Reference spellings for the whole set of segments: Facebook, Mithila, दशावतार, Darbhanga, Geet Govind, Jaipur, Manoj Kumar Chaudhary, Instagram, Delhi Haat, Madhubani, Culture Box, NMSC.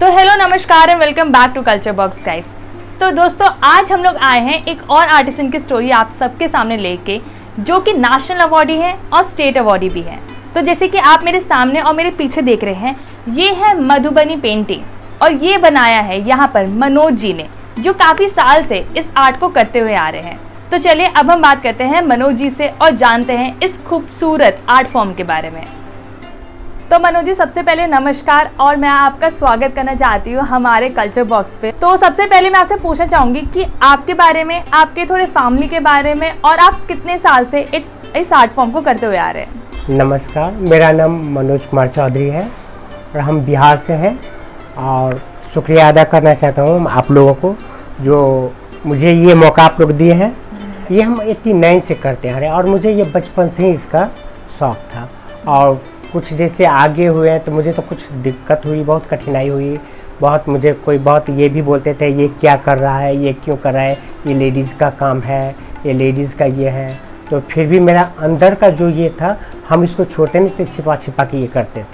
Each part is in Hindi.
तो हेलो नमस्कार and welcome back to culture box guys. तो दोस्तों आज हम लोग आए हैं एक और आर्टिसन की स्टोरी आप सबके सामने लेके, जो कि नेशनल अवॉर्डी है और स्टेट अवॉर्डी भी है। तो जैसे कि आप मेरे सामने और मेरे पीछे देख रहे हैं, ये है मधुबनी पेंटिंग और ये बनाया है यहाँ पर मनोज जी ने, जो काफ़ी साल से इस आर्ट को करते हुए आ रहे हैं। तो चलिए अब हम बात करते हैं मनोज जी से और जानते हैं इस खूबसूरत आर्ट फॉर्म के बारे में। तो मनोज जी सबसे पहले नमस्कार, और मैं आपका स्वागत करना चाहती हूँ हमारे कल्चर बॉक्स पे। तो सबसे पहले मैं आपसे पूछना चाहूँगी कि आपके बारे में, आपके थोड़े फैमिली के बारे में, और आप कितने साल से इस आर्ट फॉर्म को करते हुए आ रहे हैं। नमस्कार, मेरा नाम मनोज कुमार चौधरी है और हम बिहार से हैं, और शुक्रिया अदा करना चाहता हूँ आप लोगों को जो मुझे ये मौका आप लोग दिए हैं। ये हम 89 से करते आ रहे हैं और मुझे ये बचपन से ही इसका शौक़ था, और कुछ जैसे आगे हुए हैं तो मुझे तो कुछ दिक्कत हुई, बहुत कठिनाई हुई, बहुत मुझे कोई बहुत ये भी बोलते थे ये क्या कर रहा है, ये क्यों कर रहा है, ये लेडीज़ का काम है, ये लेडीज़ का ये है। तो फिर भी मेरा अंदर का जो ये था, हम इसको छोटे में छिपा छिपा के ये करते थे,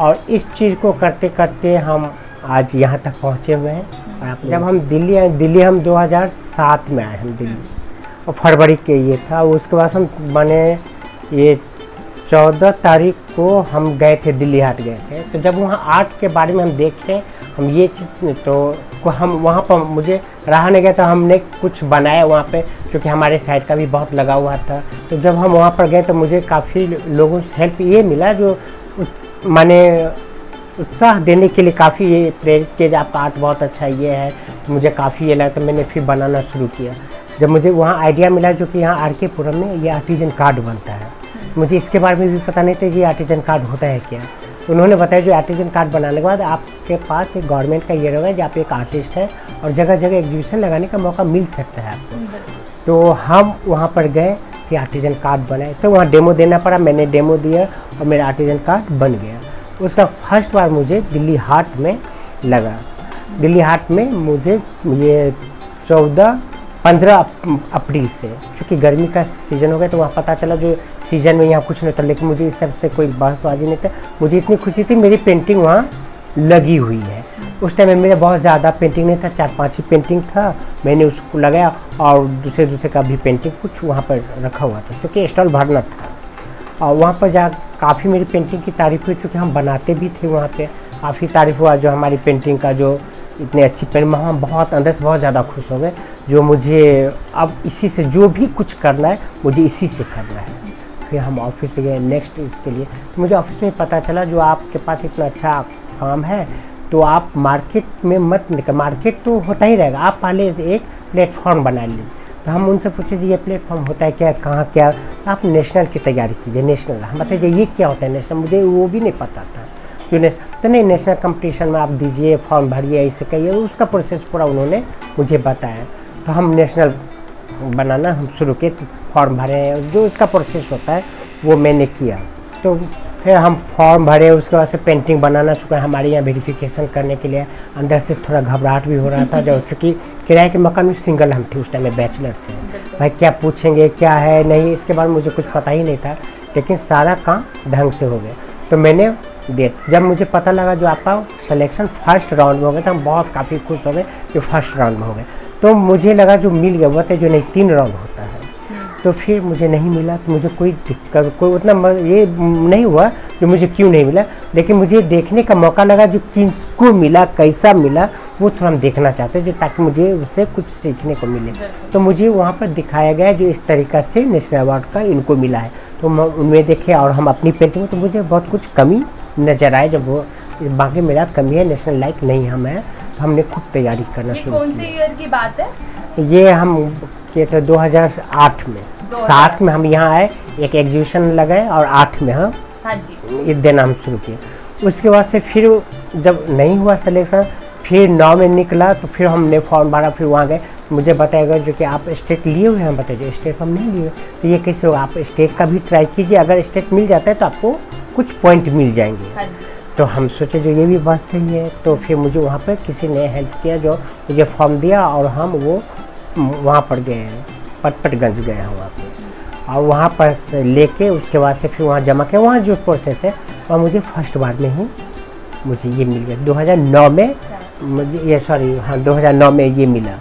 और इस चीज़ को करते करते हम आज यहाँ तक पहुँचे हुए हैं। और आप जब हम दिल्ली आए, दिल्ली हम 2007 में आए, हम दिल्ली और फरवरी के ये था, उसके बाद हम बने ये 14 तारीख को हम गए थे, दिल्ली हाट गए थे। तो जब वहाँ आर्ट के बारे में हम देखे, हम ये चीज़ तो हम वहाँ पर मुझे रहा नहीं गया, तो हमने कुछ बनाया वहाँ पे, क्योंकि हमारे साइड का भी बहुत लगा हुआ था। तो जब हम वहाँ पर गए तो मुझे काफ़ी लोगों से हेल्प ये मिला, जो माने उत्साह देने के लिए काफ़ी ये प्रेरित किया, आपका आर्ट बहुत अच्छा ये है। तो मुझे काफ़ी ये लगा, तो मैंने फिर बनाना शुरू किया। जब मुझे वहाँ आइडिया मिला, जो कि यहाँ आर के पुरम में ये आर्टिजन कार्ड बनता है, मुझे इसके बारे में भी पता नहीं था कि आर्टिजन कार्ड होता है क्या। तो उन्होंने बताया जो आर्टिजन कार्ड बनाने के बाद आपके पास एक गवर्नमेंट का ये रहेगा जो आप एक आर्टिस्ट हैं और जगह जगह एग्जीबिशन लगाने का मौका मिल सकता है आपको। तो हम वहाँ पर गए कि आर्टिजन कार्ड बनाए, तो वहाँ डेमो देना पड़ा, मैंने डेमो दिया और मेरा आर्टिजन कार्ड बन गया। उसका फर्स्ट बार मुझे दिल्ली हाट में लगा। दिल्ली हाट में मुझे ये 15 अप्रैल से, चूँकि गर्मी का सीज़न हो गया, तो वहाँ पता चला जो सीज़न में यहाँ कुछ नहीं था, लेकिन मुझे इस सबसे कोई बहसबाजी नहीं था। मुझे इतनी खुशी थी मेरी पेंटिंग वहाँ लगी हुई है। उस टाइम में मेरे बहुत ज़्यादा पेंटिंग नहीं था, 4-5 ही पेंटिंग था, मैंने उसको लगाया और दूसरे का भी पेंटिंग कुछ वहाँ पर रखा हुआ था, चूँकि स्टॉल भरना था। और वहाँ पर जा काफ़ी मेरी पेंटिंग की तारीफ़ हुई, चूँकि हम बनाते भी थे वहाँ पर, काफ़ी तारीफ़ हुआ जो हमारी पेंटिंग का, जो इतने अच्छी पेंटिंग। हम बहुत अंदर से बहुत ज़्यादा खुश हो गए, जो मुझे अब इसी से जो भी कुछ करना है मुझे इसी से करना है। फिर हम ऑफिस गए नेक्स्ट इसके लिए, तो मुझे ऑफिस में पता चला जो आपके पास इतना अच्छा काम है तो आप मार्केट में मत निकल, मार्केट तो होता ही रहेगा, आप पहले एक प्लेटफॉर्म बना ली। तो हम उनसे पूछे जी ये प्लेटफॉर्म होता है क्या, कहाँ क्या, तो आप नेशनल की तैयारी कीजिए। नेशनल हम बताइए ये क्या होता है नेशनल, मुझे वो भी नहीं पता था। तो नहीं, नेशनल कंपटीशन में आप दीजिए, फॉर्म भरिए, इससे कहिए, उसका प्रोसेस पूरा उन्होंने मुझे बताया। तो हम नेशनल बनाना हम शुरू किए, फॉर्म भरे, जो इसका प्रोसेस होता है वो मैंने किया। तो फिर हम फॉर्म भरे, उसके बाद से पेंटिंग बनाना शुरू किया। हमारे यहाँ वेरिफिकेशन करने के लिए अंदर से थोड़ा घबराहट भी हो रहा था, जो चूँकि किराए के मकान में सिंगल हम थे, उस टाइम में बैचलर थे, भाई क्या पूछेंगे क्या है नहीं, इसके बारे में मुझे कुछ पता ही नहीं था, लेकिन सारा काम ढंग से हो गया। तो मैंने जब मुझे पता लगा जो आपका सिलेक्शन फर्स्ट राउंड में हो गया, तो हम बहुत काफ़ी खुश हो गए कि फर्स्ट राउंड में हो गए। तो मुझे लगा जो मिल गया, बताए जो नहीं 3 राउंड होता है। तो फिर मुझे नहीं मिला, तो मुझे कोई दिक्कत, कोई उतना ये नहीं हुआ जो मुझे क्यों नहीं मिला, लेकिन मुझे देखने का मौका लगा जो किसको मिला, कैसा मिला, वो थोड़ा हम देखना चाहते हैं, जो ताकि मुझे उससे कुछ सीखने को मिले। तो मुझे वहाँ पर दिखाया गया जो इस तरीक़ा से नेशनल अवार्ड का इनको मिला है, तो हम उनमें देखे और हम अपनी पेंटिंग में, तो मुझे बहुत कुछ कमी नजर आए, जब वो बाकी मेरा कमी है नेशनल लाइक नहीं हम है। तो हमने खुद तैयारी करना शुरू किया। कौन से ईयर की बात है ये, हम किए थे 2008 में, 2007 में हम यहाँ आए, एक एग्जीबिशन लगाए और 8 में हम ये देना हम शुरू किए। उसके बाद से फिर जब नहीं हुआ सिलेक्शन, फिर 9 में निकला, तो फिर हमने फॉर्म भरा, फिर वहाँ गए, मुझे बताया गया जो कि आप स्टेट लिए हुए हैं, बताइए स्टेट हम नहीं लिए हुए, तो ये कैसे होगा, आप स्टेट का भी ट्राई कीजिए, अगर स्टेट मिल जाता है तो आपको कुछ पॉइंट मिल जाएंगे। तो हम सोचे जो ये भी बात सही है। तो फिर मुझे वहाँ पर किसी ने हेल्प किया, जो मुझे फॉर्म दिया और हम वो वहाँ पर गए हैं, पटपटगंज गए हैं वहाँ पर, और वहाँ पर लेके उसके बाद से फिर वहाँ जमा किया। वहाँ जो प्रोसेस है वहाँ मुझे फर्स्ट बार में ही मुझे ये मिल गया 2009 में, मुझे ये सॉरी हाँ 2009 में ये मिला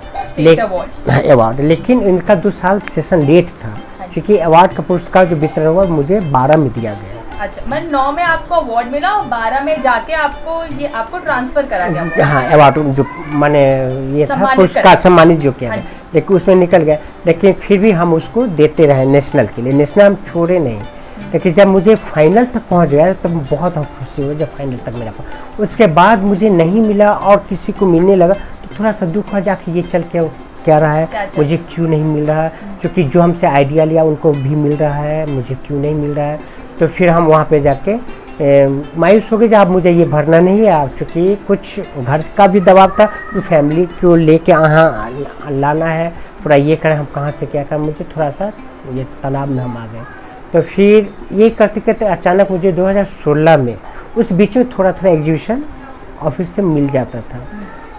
अवार्ड। लेकिन इनका 2 साल सेशन लेट था क्योंकि अवार्ड का पुरस्कार जो वितरण हुआ मुझे 12 में दिया गया। अच्छा, मतलब 9 में आपको अवार्ड मिला और 12 में जाके आपको ये आपको ट्रांसफर करा गया। हाँ, अवार्ड जो मैंने ये था पुरस्कार सम्मानित जो किया, लेकिन उसमें निकल गया। लेकिन फिर भी हम उसको देते रहे नेशनल के लिए, नेशनल हम छोड़े नहीं। लेकिन जब मुझे फाइनल तक पहुंच गया तब तो बहुत हम खुशी हुई, जब फाइनल तक मेरा पहुँच। उसके बाद मुझे नहीं मिला और किसी को मिलने लगा तो थोड़ा सा दुख हुआ, जाके ये चल के क्या रहा है, मुझे क्यों नहीं मिल रहा है, क्योंकि जो हमसे आइडिया लिया उनको भी मिल रहा है, मुझे क्यों नहीं मिल रहा है। तो फिर हम वहाँ पे जाके मायूस हो गए, जब मुझे ये भरना नहीं है आप, चूँकि कुछ घर का भी दबाव था तो फैमिली को लेके यहाँ लाना है, थोड़ा ये करें, हम कहाँ से क्या करें, मुझे थोड़ा सा ये तालाब में हम आ गए। तो फिर ये करते करते अचानक मुझे 2016 में, उस बीच में थोड़ा थोड़ा एग्जीबिशन ऑफिस से मिल जाता था,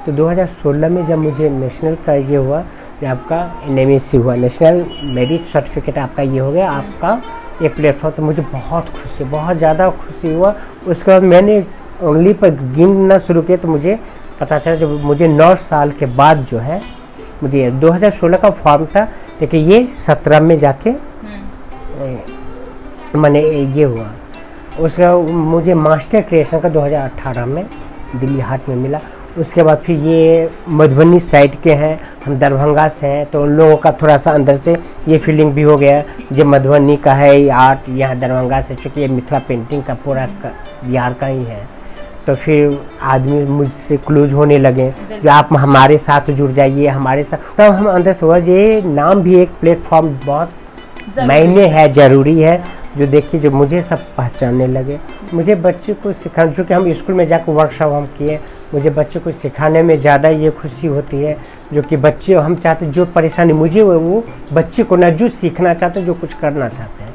तो 2016 में जब मुझे नेशनल का ये हुआ, ये आपका NMSC हुआ, नेशनल मेरिट सर्टिफिकेट आपका ये हो गया, आपका ये प्लेटफॉर्म, तो मुझे बहुत खुशी, बहुत ज़्यादा खुशी हुआ। उसके बाद मैंने ओनली पर गिनना शुरू किया तो मुझे पता चला, जब मुझे 9 साल के बाद जो है, मुझे 2016 का फॉर्म था, लेकिन ये 17 में जाके मैंने ये हुआ। उसका मुझे मास्टर क्रिएशन का 2018 में दिल्ली हाट में मिला। उसके बाद फिर ये मधुबनी साइड के हैं, हम दरभंगा से हैं, तो उन लोगों का थोड़ा सा अंदर से ये फीलिंग भी हो गया, जो मधुबनी का है ये आर्ट, यहाँ दरभंगा से, चूँकि ये मिथिला पेंटिंग का पूरा बिहार का ही है। तो फिर आदमी मुझसे क्लोज होने लगे, जो आप हमारे साथ जुड़ जाइए, हमारे साथ, तब तो हम अंदर से हुआ, ये नाम भी एक प्लेटफॉर्म बहुत मायने है, ज़रूरी है, जो देखिए जो मुझे सब पहचानने लगे। मुझे बच्चों को सिखाना, चूँकि हम स्कूल में जाकर वर्कशॉप हम किए, मुझे बच्चों को सिखाने में ज़्यादा ये खुशी होती है, जो कि बच्चे हम चाहते जो परेशानी मुझे हुई वो बच्चे को ना, जो सीखना चाहते हैं, जो कुछ करना चाहते हैं।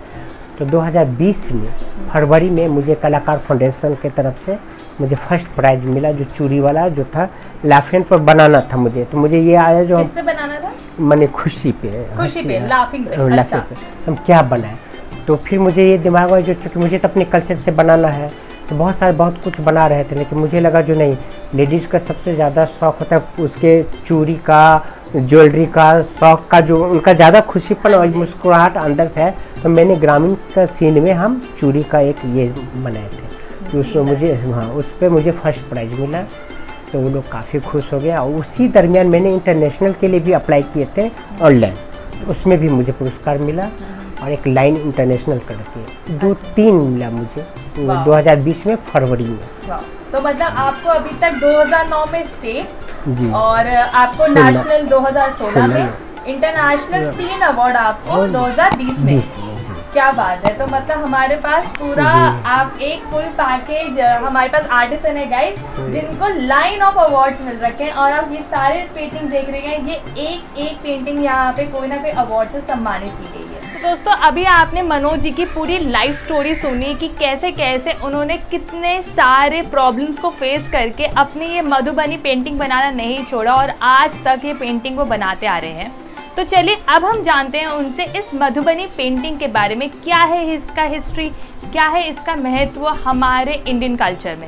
तो 2020 में फरवरी में मुझे कलाकार फाउंडेशन की तरफ से मुझे फर्स्ट प्राइज़ मिला, जो चूड़ी वाला जो था, लाफिंग पर बनाना था मुझे, तो मुझे ये आया जो हम बनाना था, मैंने खुशी पे लाफिंग पे हम क्या बनाए। तो फिर मुझे ये दिमाग आया, जो चूँकि मुझे तो अपने कल्चर से बनाना है, तो बहुत कुछ बना रहे थे, लेकिन मुझे लगा जो नहीं, लेडीज़ का सबसे ज़्यादा शौक होता है उसके चूड़ी का, ज्वेलरी का शौक का, जो उनका ज़्यादा खुशीपन और मुस्कुराहट अंदर से है। तो मैंने ग्रामीण का सीन में हम चूड़ी का एक ये बनाए थे, तो उसमें मुझे उस पर मुझे फर्स्ट प्राइज़ मिला, तो वो लोग काफ़ी खुश हो गए। और उसी दरमियान मैंने इंटरनेशनल के लिए भी अप्लाई किए थे ऑनलाइन, उसमें भी मुझे पुरस्कार मिला, और एक लाइन इंटरनेशनल करके 2-3 मिला मुझे 2020 में फरवरी में। तो मतलब आपको अभी तक 2009 में स्टेट और आपको नेशनल 2016 में, इंटरनेशनल 3 अवार्ड आपको 2020 में। क्या बात है। तो मतलब हमारे पास पूरा आप एक फुल पैकेज, हमारे पास आर्टिस्ट है गाइस जिनको लाइन ऑफ अवार्ड्स मिल रखे हैं, और आप ये सारे पेंटिंग देख रहे हैं, ये एक पेंटिंग यहाँ पे कोई ना कोई अवार्ड से सम्मानित की गई है। दोस्तों अभी आपने मनोज जी की पूरी लाइफ स्टोरी सुनी कि कैसे कैसे उन्होंने कितने सारे प्रॉब्लम्स को फेस करके अपने ये मधुबनी पेंटिंग बनाना नहीं छोड़ा और आज तक ये पेंटिंग वो बनाते आ रहे हैं। तो चलिए अब हम जानते हैं उनसे इस मधुबनी पेंटिंग के बारे में, क्या है इसका हिस्ट्री, क्या है इसका महत्व हमारे इंडियन कल्चर में।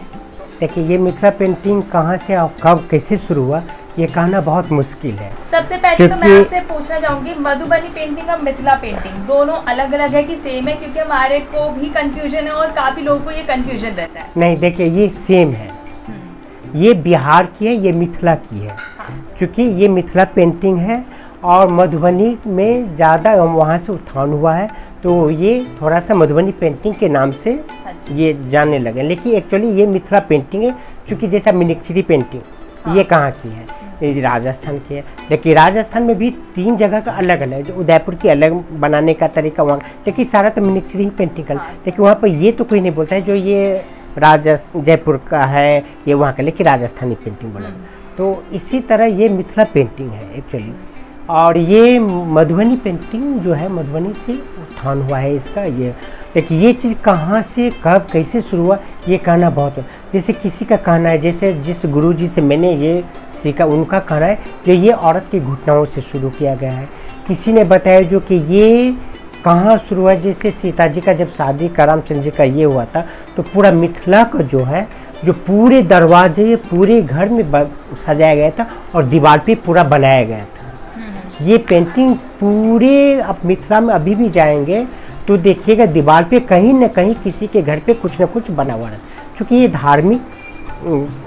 देखिए ये मिथिला पेंटिंग कहाँ से और कब कैसे शुरू हुआ ये कहना बहुत मुश्किल है। सबसे पहले तो मैं आपसे पूछना चाहूंगी, मधुबनी पेंटिंग और मिथिला पेंटिंग दोनों अलग अलग है कि सेम है, क्योंकि हमारे को भी कंफ्यूजन है और काफी लोगों को ये कंफ्यूजन रहता है। नहीं देखिए ये सेम है, ये बिहार की है, ये मिथिला की है, क्योंकि ये मिथिला पेंटिंग है और मधुबनी में ज़्यादा वहाँ से उत्थान हुआ है, तो ये थोड़ा सा मधुबनी पेंटिंग के नाम से ये जानने लगे। लेकिन एक्चुअली ये मिथिला पेंटिंग है, क्योंकि जैसा मिनिक्चरी पेंटिंग ये कहाँ की है, राजस्थान की है। लेकिन राजस्थान में भी 3 जगह का अलग अलग, जो उदयपुर की अलग बनाने का तरीका वहाँ, लेकिन सारा तो मिनिक्चरी पेंटिंग का, लेकिन वहाँ पर ये तो कोई नहीं बोलता है जो ये जयपुर का है, ये वहाँ का, लेकिन राजस्थानी पेंटिंग बना। तो इसी तरह ये मिथिला पेंटिंग है एक्चुअली, और ये मधुबनी पेंटिंग जो है मधुबनी से उत्थान हुआ है इसका ये। लेकिन ये चीज़ कहाँ से कब कैसे शुरू हुआ ये कहना बहुत, जैसे किसी का कहना है, जैसे जिस गुरुजी से मैंने ये सीखा उनका कहना है कि ये औरत की घुटनाओं से शुरू किया गया है। किसी ने बताया जो कि ये कहाँ शुरू हुआ, जैसे सीता जी का जब शादी का रामचंद्र जी का ये हुआ था, तो पूरा मिथिला का जो है जो पूरे दरवाजे पूरे घर में सजाया गया था और दीवार पे पूरा बनाया गया था। ये पेंटिंग पूरे आप मिथिला में अभी भी जाएंगे तो देखिएगा दीवार पे कहीं न कहीं किसी के घर पे कुछ न कुछ बना हुआ है, क्योंकि ये धार्मिक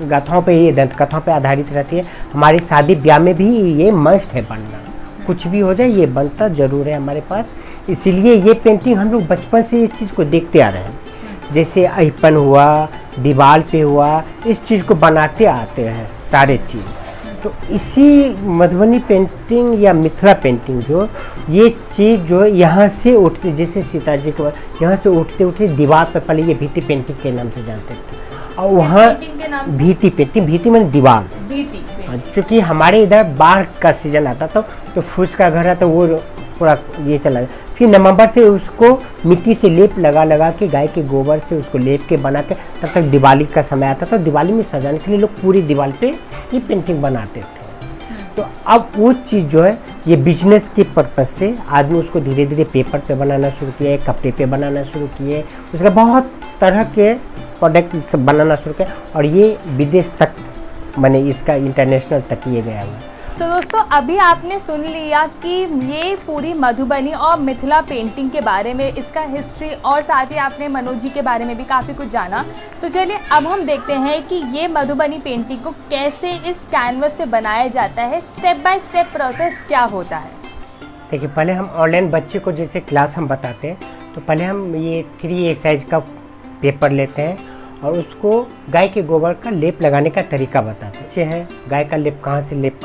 गाथाओं पे, ये दंत कथाओं पे आधारित रहती है। हमारे शादी ब्याह में भी ये मस्ट है बनना, कुछ भी हो जाए ये बनता ज़रूर है हमारे पास। इसीलिए ये पेंटिंग हम लोग बचपन से इस चीज़ को देखते आ रहे हैं, जैसे अहिपन हुआ, दीवार पे हुआ, इस चीज़ को बनाते आते हैं सारे चीज़। तो इसी मधुबनी पेंटिंग या मिथिला पेंटिंग जो ये चीज़ जो यहाँ से उठती, जैसे सीता जी को यहाँ से उठते उठते दीवार पर, पहले ये भीति पेंटिंग के नाम से जानते थे, और वहाँ भीति पेंटिंग, भीति मैंने दीवार, क्योंकि हमारे इधर बाढ़ का सीजन आता था तो फूस का घर आता वो पूरा ये चला गया। फिर नवंबर से उसको मिट्टी से लेप लगा लगा के, गाय के गोबर से उसको लेप के बना के, तब तक दिवाली का समय आता था। दिवाली में सजाने के लिए लोग पूरी दीवार पे ये पेंटिंग बनाते थे। तो अब वो चीज़ जो है ये बिजनेस के पर्पज़ से आदमी उसको धीरे धीरे पेपर पे बनाना शुरू किए, कपड़े पे बनाना शुरू किए, उसका बहुत तरह के प्रोडक्ट सब बनाना शुरू किया, और ये विदेश तक मैंने इसका इंटरनेशनल तक ये गया हुआ। तो दोस्तों अभी आपने सुन लिया कि ये पूरी मधुबनी और मिथिला पेंटिंग के बारे में, इसका हिस्ट्री, और साथ ही आपने मनोज जी के बारे में भी काफ़ी कुछ जाना। तो चलिए अब हम देखते हैं कि ये मधुबनी पेंटिंग को कैसे इस कैनवस पे बनाया जाता है, स्टेप बाय स्टेप प्रोसेस क्या होता है। देखिए पहले हम ऑनलाइन बच्चे को जैसे क्लास हम बताते हैं तो पहले हम ये 3A साइज का पेपर लेते हैं और उसको गाय के गोबर का लेप लगाने का तरीका बताते हैं। अच्छे हैं, गाय का लेप कहाँ से लेप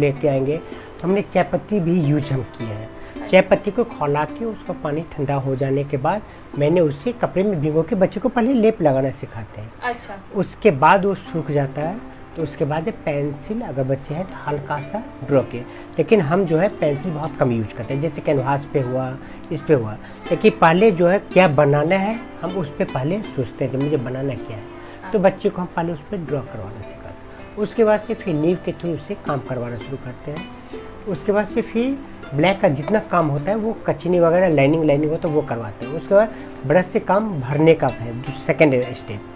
लेके आएंगे, तो हमने चाय पत्ती भी यूज हम किया है। चाय पत्ती को खौला के उसका पानी ठंडा हो जाने के बाद मैंने उसे कपड़े में भिगो के बच्चे को पहले लेप लगाना सिखाते हैं। अच्छा, उसके बाद वो सूख जाता है तो उसके बाद पेंसिल, अगर बच्चे हैं तो हल्का सा ड्रॉ किए, लेकिन हम जो है पेंसिल बहुत कम यूज करते हैं, जैसे कैनवास पे हुआ, इस पे हुआ। लेकिन पहले जो है क्या बनाना है हम उस पर पहले सोचते हैं कि मुझे बनाना क्या है, तो बच्चे को हम पहले उस पर ड्रॉ करवाना सिखाते हैं। उसके बाद से फिर नीव के थ्रू उससे काम करवाना शुरू करते हैं। उसके बाद से फिर ब्लैक का जितना काम होता है वो कचनी वगैरह लाइनिंग होता है वो करवाते हैं। उसके बाद ब्रश से काम भरने का है सेकेंड स्टेप।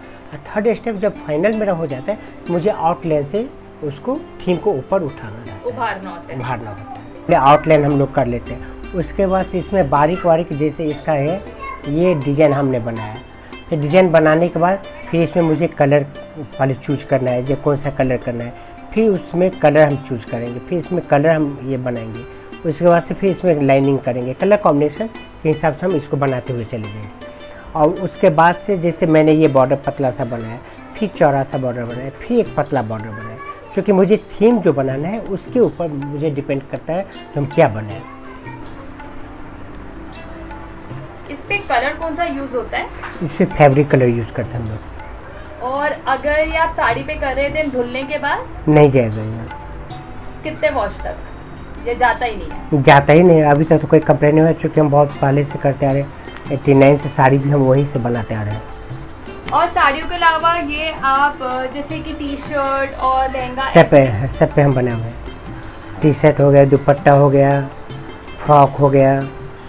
थर्ड स्टेप जब फाइनल मेरा हो जाता है तो मुझे आउटलाइन से उसको थीम को ऊपर उठाना है, उभारना होता है। आउटलाइन हम लोग कर लेते हैं। उसके बाद इसमें बारीक बारीक जैसे इसका है ये डिज़ाइन हमने बनाया, फिर डिज़ाइन बनाने के बाद फिर इसमें मुझे कलर पहले चूज करना है, जो कौन सा कलर करना है, फिर उसमें कलर हम चूज करेंगे, फिर इसमें कलर हम ये बनाएंगे। उसके बाद से फिर इसमें लाइनिंग करेंगे, कलर कॉम्बिनेशन के हिसाब से हम इसको बनाते हुए चले जाएंगे। और उसके बाद से जैसे मैंने ये बॉर्डर पतला सा बनाया, फिर चौड़ा सा बॉर्डर बनाया, फिर एक पतला बॉर्डर बनाया, क्योंकि मुझे थीम जो बनाना है उसके ऊपर मुझे डिपेंड करता है तो हम क्या बनाएं। इस पे कलर कौन सा यूज़ होता है? इस पे फैब्रिक कलर यूज़ करते हैं हम लोग। और अगर ये आप साड़ी पे कर रहे थे धुलने के बाद नहीं जाएगा कितने वॉश तक, ये जाता ही नहीं, जाता ही नहीं। अभी तक तो कोई कंप्लेन नहीं हुआ चूँकि हम बहुत पहले से करते आ रहे हैं। 89 से साड़ी भी हम वहीं से बनाते आ रहे हैं। और साड़ियों के अलावा ये आप जैसे कि टी शर्ट और लहंगा सब पे हम बना हुए हैं। टी शर्ट हो गया, दुपट्टा हो गया, फ्रॉक हो गया,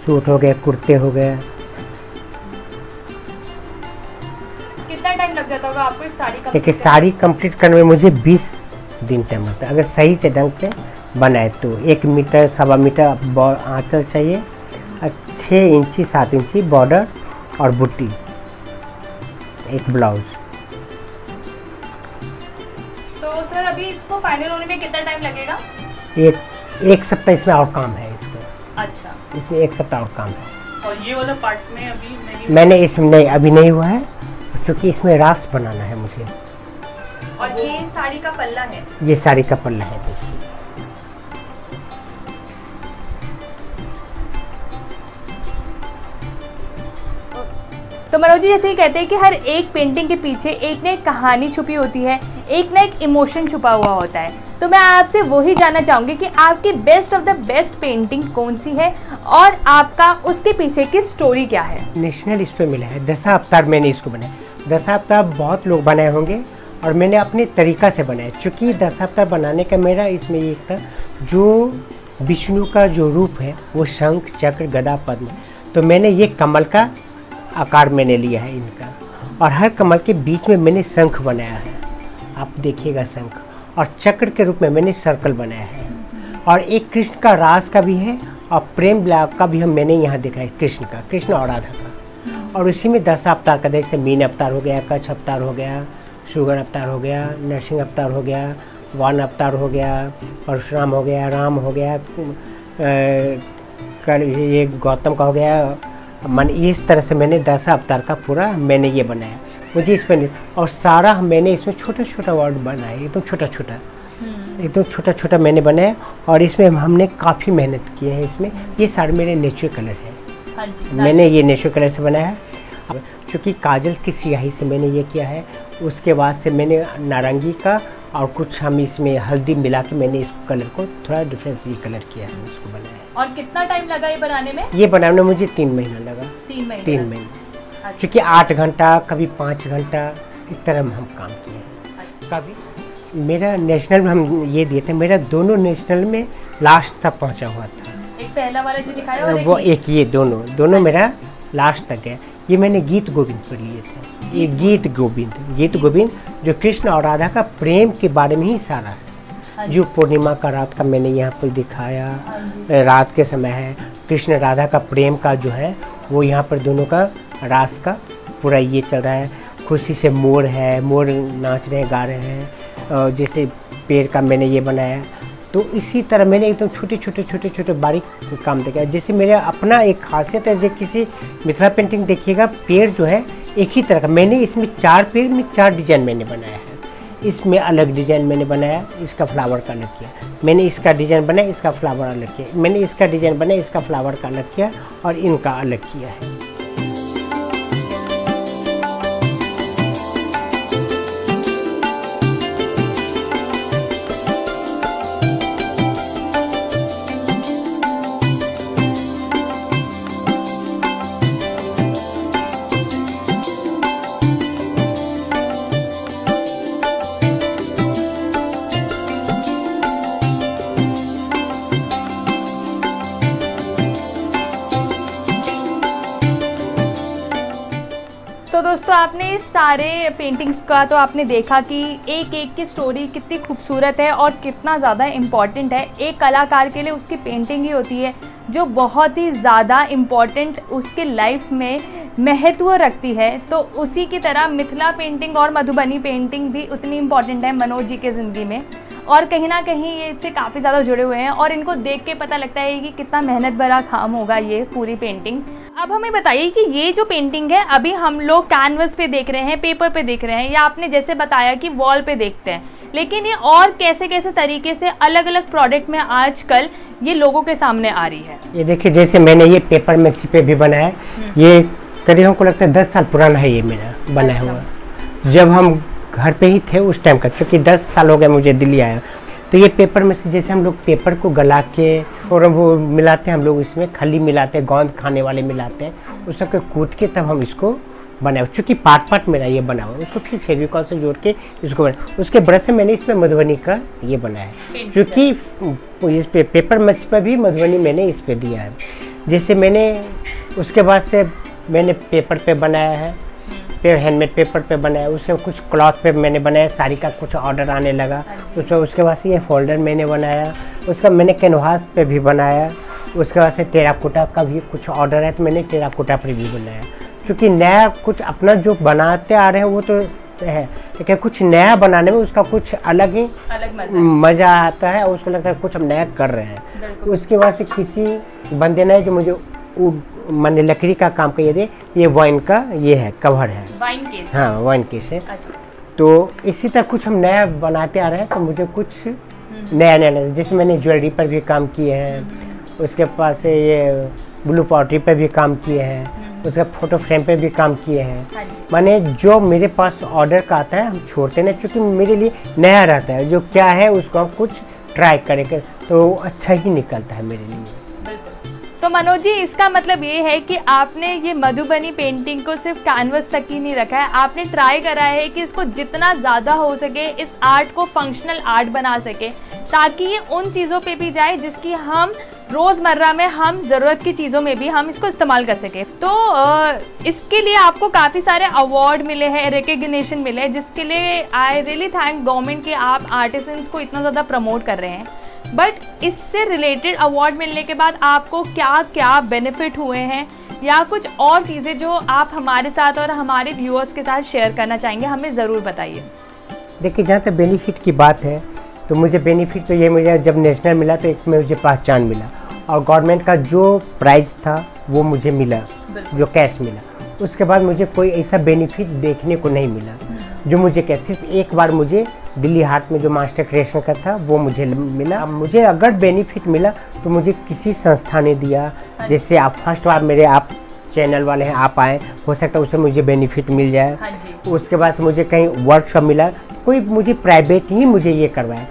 सूट हो गया, कुर्ते हो गया। कितना टाइम लग जाता होगा आपको एक साड़ी कंप्लीट? देखिए साड़ी कंप्लीट करने में मुझे 20 दिन टाइम लगता है, अगर सही से ढंग से बनाए तो। 1 मीटर 1.25 मीटर आंचल चाहिए, 6 इंची 7 इंची बॉर्डर और बुट्टी, एक ब्लाउज। तो सर अभी इसको फाइनल होने में कितना टाइम लगेगा? एक सप्ताह इसमें और काम है इसका। अच्छा, इसमें 1 सप्ताह और काम है। और ये वाला पार्ट में अभी नहीं, मैंने इसमें अभी नहीं हुआ है क्योंकि इसमें रास बनाना है मुझे। और ये साड़ी का पल्ला है, ये साड़ी का पल्ला है। देखिए तो मनोज जी जैसे ही कहते हैं कि हर एक पेंटिंग के पीछे एक ना एक कहानी छुपी होती है, एक ना एक इमोशन छुपा हुआ होता है। तो मैं आपसे वही जानना चाहूँगी कि आपकी best of the best painting कौन सी है और आपका उसके पीछे की स्टोरी क्या है? नेशनल इस पर मिला है, दशावतार मैंने इसको बनाया। दशावतार बहुत लोग बनाए होंगे और मैंने अपने तरीका से बनाया, चूँकि दशावतार बनाने का मेरा इसमें ये था जो विष्णु का जो रूप है वो शंख चक्र गदा पद्म, तो मैंने ये कमल का आकार मैंने लिया है इनका। और हर कमल के बीच में मैंने शंख बनाया है, आप देखिएगा शंख, और चक्र के रूप में मैंने सर्कल बनाया है। और एक कृष्ण का रास का भी है और प्रेम विलाप का भी हम मैंने यहाँ देखा है, कृष्ण और राधा का। और उसी में 10 अवतार का, जैसे मीन अवतार हो गया, कच्छ अवतार हो गया, सुगन अवतार हो गया, नरसिंह अवतार हो गया, वान अवतार हो गया, परशुराम हो गया, राम हो गया, ये गौतम का हो गया मन। इस तरह से मैंने 10 अवतार का पूरा मैंने ये बनाया, मुझे इसमें और सारा मैंने इसमें छोटा छोटा वर्ड बनाया, एकदम छोटा छोटा मैंने बनाया। और इसमें हमने काफ़ी मेहनत की है। इसमें ये सारे मेरे नेचुरल कलर है, मैंने ये नेचुरल कलर से बनाया है। चूँकि काजल की स्याही से मैंने ये किया है, उसके बाद से मैंने नारंगी का और कुछ हम इसमें हल्दी मिला के मैंने इस कलर को थोड़ा डिफरेंस ये कलर किया है, इसको बनाया। और कितना टाइम लगा ये बनाने में? ये बनाने में मुझे 3 महीना लगा। 3 महीना, क्योंकि 8 घंटा कभी 5 घंटा इस तरह हम काम किए। कभी मेरा नेशनल में हम ये दिए थे, मेरा दोनों नेशनल में लास्ट तक पहुँचा हुआ था। एक पहला वाला जो दिखाया और वो एक ये दोनों मेरा लास्ट तक गया। ये मैंने गीत गोविंद पर लिए थे। ये गीत गोविंद जो कृष्ण और राधा का प्रेम के बारे में ही सारा है, जो पूर्णिमा का रात का मैंने यहाँ पर दिखाया, रात के समय है कृष्ण राधा का प्रेम का जो है वो यहाँ पर दोनों का रास का पूरा ये चल रहा है। खुशी से मोर है, मोर नाच रहे हैं, गा रहे हैं, जैसे पेड़ का मैंने ये बनाया। तो इसी तरह मैंने एकदम छोटे छोटे बारीक काम देखा। जैसे मेरा अपना एक खासियत है, जब किसी मिथिला पेंटिंग देखिएगा पेड़ जो है एक ही तरह का, मैंने इसमें 4 पेड़ में 4 डिजाइन मैंने बनाया है। इसमें अलग डिजाइन मैंने बनाया, इसका फ्लावर का अलग किया, मैंने इसका डिजाइन बनाया, इसका फ्लावर अलग किया, मैंने इसका डिजाइन बनाया, इसका फ्लावर का अलग किया और इनका अलग किया है। दोस्तों, आपने सारे पेंटिंग्स का तो आपने देखा कि एक एक की स्टोरी कितनी खूबसूरत है और कितना ज़्यादा इम्पॉर्टेंट है। एक कलाकार के लिए उसकी पेंटिंग ही होती है जो बहुत ही ज़्यादा इम्पॉर्टेंट उसके लाइफ में महत्व रखती है। तो उसी की तरह मिथिला पेंटिंग और मधुबनी पेंटिंग भी उतनी इम्पॉर्टेंट है मनोज जी के ज़िंदगी में, और कहीं ना कहीं ये इससे काफ़ी ज़्यादा जुड़े हुए हैं और इनको देख के पता लगता है कि कितना मेहनत भरा काम होगा ये पूरी पेंटिंग्स। अब हमें बताइए कि ये जो पेंटिंग है अभी हम लोग कैनवस पे देख रहे हैं, पेपर पे देख रहे हैं, या आपने जैसे बताया कि वॉल पे देखते हैं, लेकिन ये और कैसे कैसे तरीके से अलग अलग प्रोडक्ट में आजकल ये लोगों के सामने आ रही है। ये देखिए, जैसे मैंने ये पेपर में सीपे भी बनाया, ये करीब हमको लगता है 10 साल पुराना है ये मेरा बनाया हुआ, जब हम घर पे ही थे उस टाइम का, क्योंकि 10 साल हो गया मुझे दिल्ली आया। तो ये पेपर में से जैसे हम लोग पेपर को गला के और वो मिलाते हैं, हम लोग इसमें खली मिलाते हैं, गोंद खाने वाले मिलाते हैं, उस सबको कूट के तब हम इसको बनाए, चूँकि पार्ट मेरा ये बना हुआ, उसको फिर फेविकॉल से जोड़ के इसको बना। उसके ब्रश से मैंने इसमें मधुबनी का ये बनाया है, चूँकि इस पे पेपर मच पर भी मधुबनी मैंने इस पर दिया है। जैसे मैंने उसके बाद से मैंने पेपर पर बनाया है, फिर हैंडमेड पेपर पे बनाया, उसके कुछ क्लॉथ पे मैंने बनाया, साड़ी का कुछ ऑर्डर आने लगा उसमें, उसके बाद से ये फोल्डर मैंने बनाया, उसका मैंने कैनवास पे भी बनाया, उसके बाद से टेराकोटा का भी कुछ ऑर्डर है तो मैंने टेराकोटा पे भी बनाया। क्योंकि नया कुछ अपना जो बनाते आ रहे हैं वो तो है, लेकिन कुछ नया बनाने में उसका कुछ अलग ही मज़ा आता है और उसको लगता है कुछ हम नया कर रहे हैं। उसके बाद से किसी बंदे ने जो मुझे मैंने लकड़ी का काम किया, ये वाइन का ये है कवर है, वाइन केस, हाँ वाइन केस है। तो इसी तरह कुछ हम नया बनाते आ रहे हैं, तो मुझे कुछ नया जैसे मैंने ज्वेलरी पर भी काम किए हैं, उसके पास ये ब्लू पॉटरी पर भी काम किए हैं, उसका फोटो फ्रेम पे भी काम किए हैं। माने जो मेरे पास ऑर्डर का आता है हम छोड़ते नहीं, चूँकि मेरे लिए नया रहता है जो क्या है उसको हम कुछ ट्राई करेंगे तो अच्छा ही निकलता है मेरे लिए। तो मनोज जी, इसका मतलब ये है कि आपने ये मधुबनी पेंटिंग को सिर्फ कैनवस तक ही नहीं रखा है, आपने ट्राई करा है कि इसको जितना ज़्यादा हो सके इस आर्ट को फंक्शनल आर्ट बना सके, ताकि ये उन चीज़ों पे भी जाए जिसकी हम रोज़मर्रा में हम ज़रूरत की चीज़ों में भी हम इसको इस्तेमाल कर सके। तो इसके लिए आपको काफ़ी सारे अवार्ड मिले हैं, रिकग्निशन मिले, जिसके लिए आई रियली थैंक गवर्नमेंट कि आप आर्टिसंस को इतना ज़्यादा प्रमोट कर रहे हैं। बट इससे रिलेटेड अवार्ड मिलने के बाद आपको क्या क्या बेनिफिट हुए हैं या कुछ और चीज़ें जो आप हमारे साथ और हमारे व्यूअर्स के साथ शेयर करना चाहेंगे, हमें ज़रूर बताइए। देखिए, जहाँ तक बेनिफिट की बात है तो मुझे बेनिफिट तो ये मिला, जब नेशनल मिला तो एक में मुझे पहचान मिला और गवर्नमेंट का जो प्राइज़ था वो मुझे मिला, जो कैश मिला। उसके बाद मुझे कोई ऐसा बेनिफिट देखने को नहीं मिला जो मुझे कैश, सिर्फ एक बार मुझे दिल्ली हाट में जो मास्टर क्रिएशन का था वो मुझे मिला। मुझे अगर बेनिफिट मिला तो मुझे किसी संस्था ने दिया, जैसे आप फर्स्ट बार मेरे आप चैनल वाले हैं, आप आए, हो सकता है उससे मुझे बेनिफिट मिल जाए। उसके बाद मुझे कहीं वर्कशॉप मिला, कोई मुझे प्राइवेट ही मुझे ये करवाया।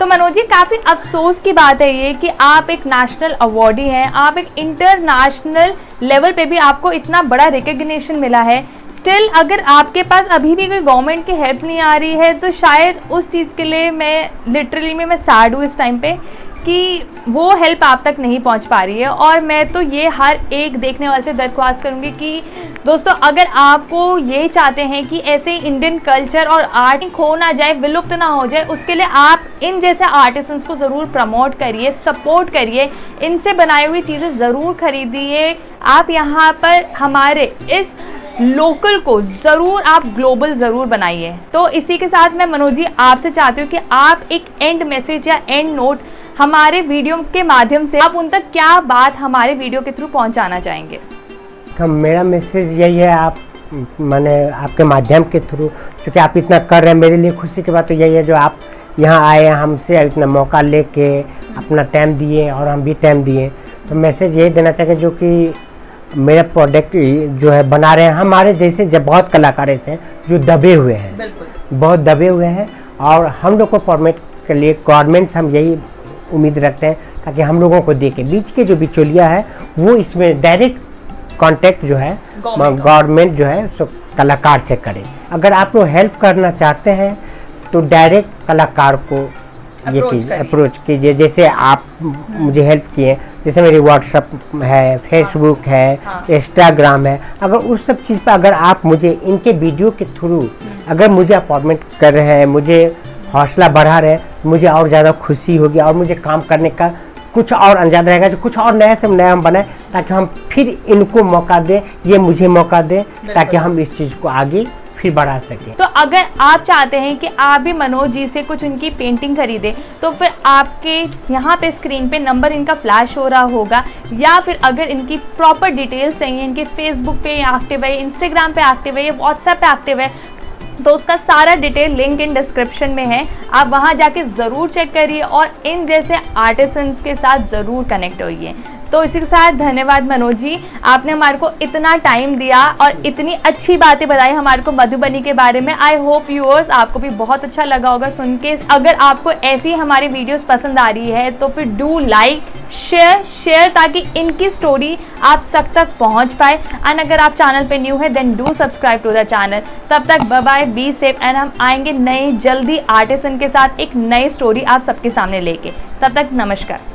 तो मनोज जी, काफ़ी अफसोस की बात है ये कि आप एक नेशनल अवॉर्डी हैं, आप एक इंटरनेशनल लेवल पे भी आपको इतना बड़ा रिकग्निशन मिला है, स्टिल अगर आपके पास अभी भी कोई गवर्नमेंट की हेल्प नहीं आ रही है तो शायद उस चीज़ के लिए मैं लिटरली मैं सैड हूँ इस टाइम पे कि वो हेल्प आप तक नहीं पहुँच पा रही है। और मैं तो ये हर एक देखने वाले से दरख्वास्त करूँगी कि दोस्तों, अगर आपको ये चाहते हैं कि ऐसे इंडियन कल्चर और आर्ट खो ना जाए, विलुप्त ना हो जाए, उसके लिए आप इन जैसे आर्टिसंस को ज़रूर प्रमोट करिए, सपोर्ट करिए, इनसे बनाई हुई चीज़ें ज़रूर खरीदिए। आप यहाँ पर हमारे इस लोकल को ज़रूर आप ग्लोबल ज़रूर बनाइए। तो इसी के साथ मैं मनोज जी आपसे चाहती हूँ कि आप एक एंड मैसेज या एंड नोट हमारे वीडियो के माध्यम से आप उन तक क्या बात हमारे वीडियो के थ्रू पहुँचाना चाहेंगे। मेरा मैसेज यही है, आप मैंने आपके माध्यम के थ्रू, क्योंकि आप इतना कर रहे हैं, मेरे लिए खुशी की बात तो यही है जो आप यहाँ आए, हमसे इतना मौका लेके अपना टाइम दिए और हम भी टाइम दिए। तो मैसेज यही देना चाहिए जो कि मेरा प्रोडक्ट जो है बना रहे हैं हमारे जैसे जब बहुत कलाकार ऐसे हैं जो दबे हुए हैं, बहुत दबे हुए हैं, और हम लोग को फॉर्मेट के लिए गवर्नमेंट से हम यही उम्मीद रखते हैं ताकि हम लोगों को देखें। बीच के जो बिचौलिया है वो इसमें डायरेक्ट कांटेक्ट जो है गवर्नमेंट जो है सो कलाकार से करें। अगर आप लोग हेल्प करना चाहते हैं तो डायरेक्ट कलाकार को ये कीजिए, अप्रोच कीजिए, जैसे आप मुझे हेल्प किए, जैसे मेरी व्हाट्सअप है, फेसबुक है, इंस्टाग्राम है। अगर उस सब चीज़ पर अगर आप मुझे इनके वीडियो के थ्रू अगर मुझे अपॉइंटमेंट कर रहे हैं, मुझे हौसला बढ़ा रहे हैं, मुझे और ज़्यादा खुशी होगी और मुझे काम करने का कुछ और अंजाम रहेगा, जो कुछ और नया से नया हम बनाए ताकि हम फिर इनको मौका दें, ये मुझे मौका दें ताकि हम इस चीज़ को आगे फिर बढ़ा सकें। तो अगर आप चाहते हैं कि आप भी मनोज जी से कुछ उनकी पेंटिंग खरीदें तो फिर आपके यहाँ पे स्क्रीन पे नंबर इनका फ्लैश हो रहा होगा, या फिर अगर इनकी प्रॉपर डिटेल्स चाहिए, इनके फेसबुक पे एक्टिव है, इंस्टाग्राम पे एक्टिव है, व्हाट्सएप पे एक्टिव है, तो उसका सारा डिटेल लिंक इन डिस्क्रिप्शन में है, आप वहाँ जाके ज़रूर चेक करिए और इन जैसे आर्टिसंस के साथ ज़रूर कनेक्ट होइए। तो इसी के साथ धन्यवाद मनोज जी, आपने हमारे को इतना टाइम दिया और इतनी अच्छी बातें बताई हमारे को मधुबनी के बारे में। आई होप व्यूअर्स आपको भी बहुत अच्छा लगा होगा सुन के। अगर आपको ऐसी हमारी वीडियोस पसंद आ रही है तो फिर डू लाइक शेयर ताकि इनकी स्टोरी आप सब तक पहुंच पाए। एंड अगर आप चैनल पे न्यू है then do subscribe to the channel. तब तक bye bye, be safe, and हम आएंगे नए जल्दी आर्टिसन के साथ एक नई स्टोरी आप सबके सामने लेके। तब तक नमस्कार।